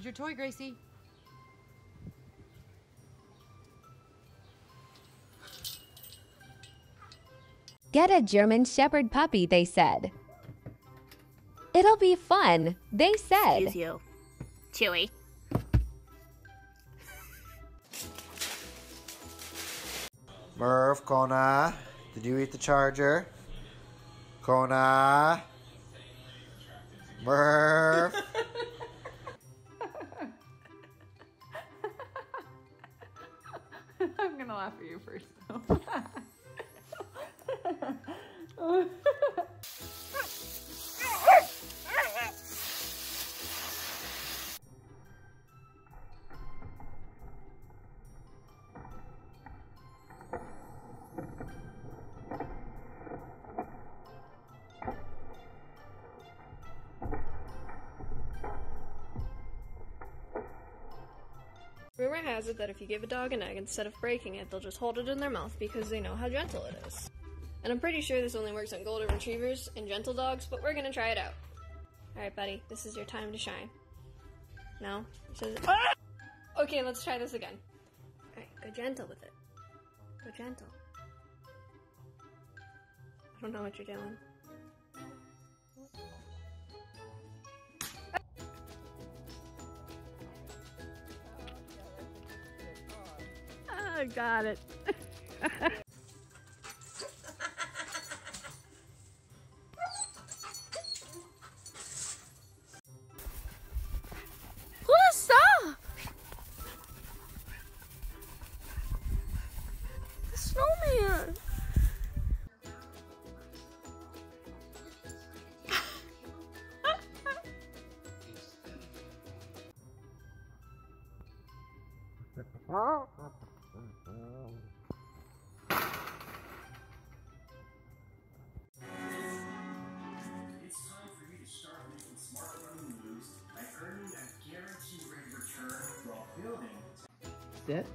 Where's your toy, Gracie? Get a German Shepherd puppy, they said. It'll be fun, they said. Excuse you, Chewy. Merv, Kona, did you eat the charger? Kona, Merv. I'm gonna laugh at you first, though. Rumor has it that if you give a dog an egg, instead of breaking it, they'll just hold it in their mouth because they know how gentle it is. And I'm pretty sure this only works on golden retrievers and gentle dogs, but we're gonna try it out. Alright, buddy, this is your time to shine. No? It says, ah! Okay, let's try this again. Alright, go gentle with it. Go gentle. I don't know what you're doing. Oh, got it. It.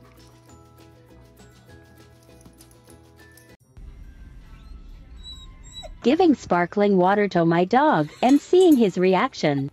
Giving sparkling water to my dog and seeing his reaction.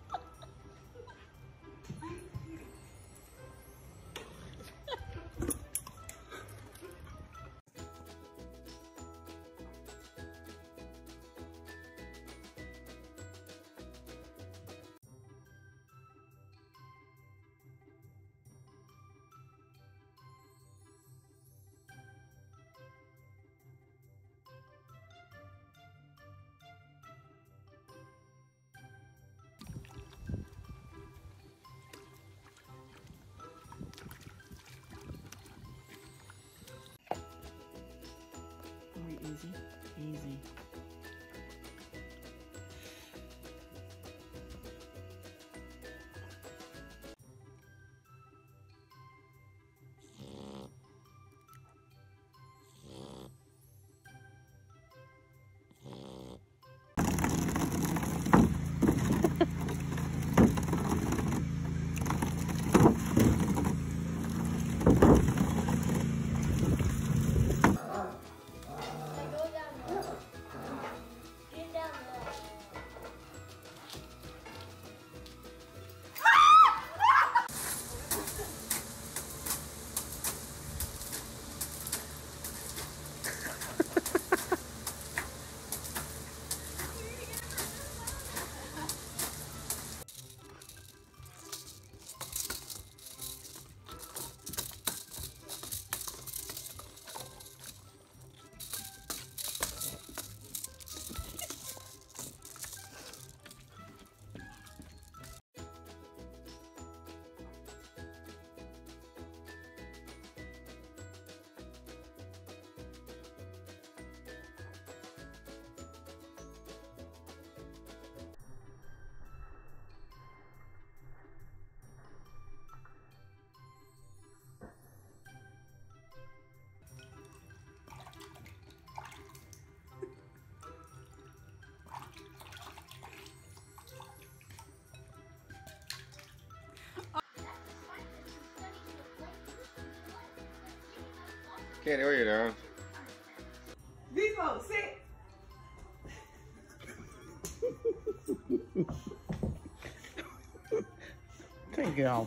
Easy. Can't hear you, darling. Vivo, sit! Good girl.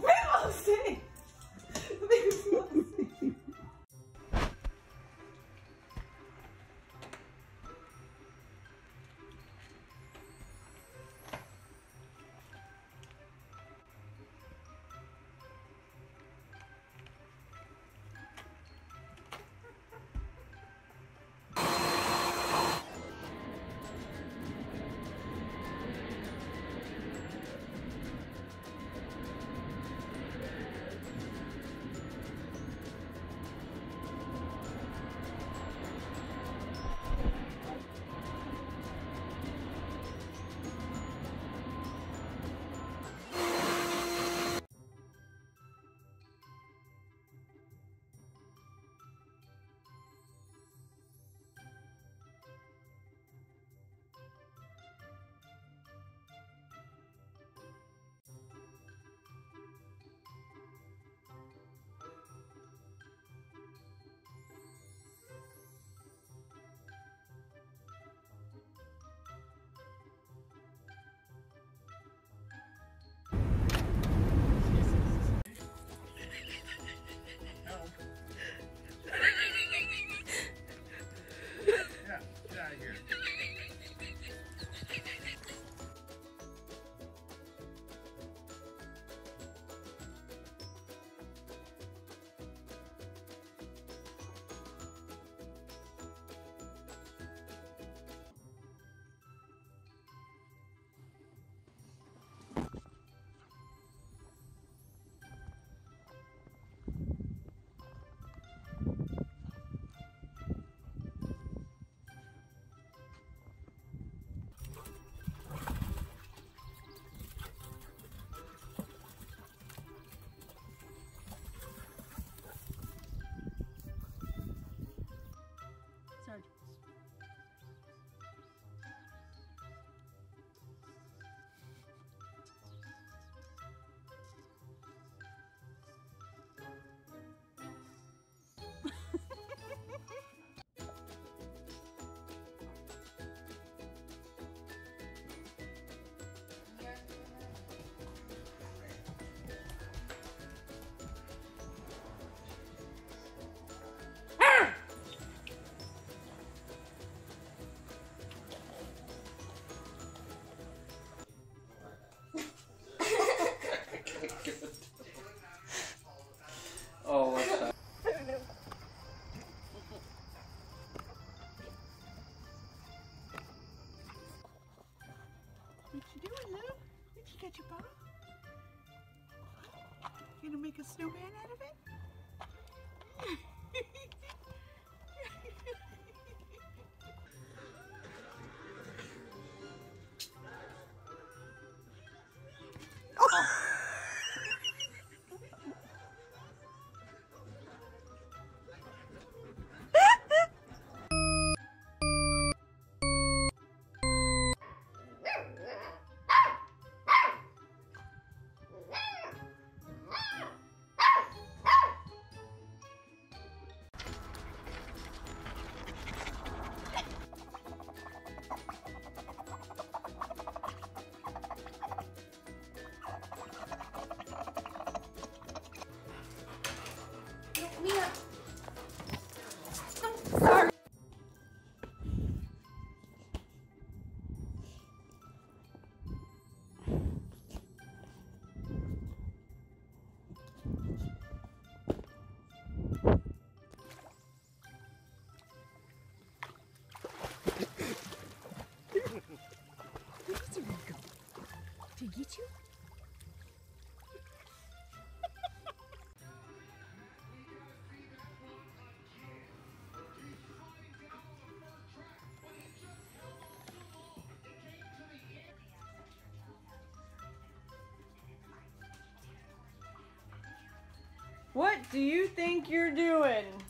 Did you bottle? You gonna make a snowman out of it? To get you? What do you think you're doing?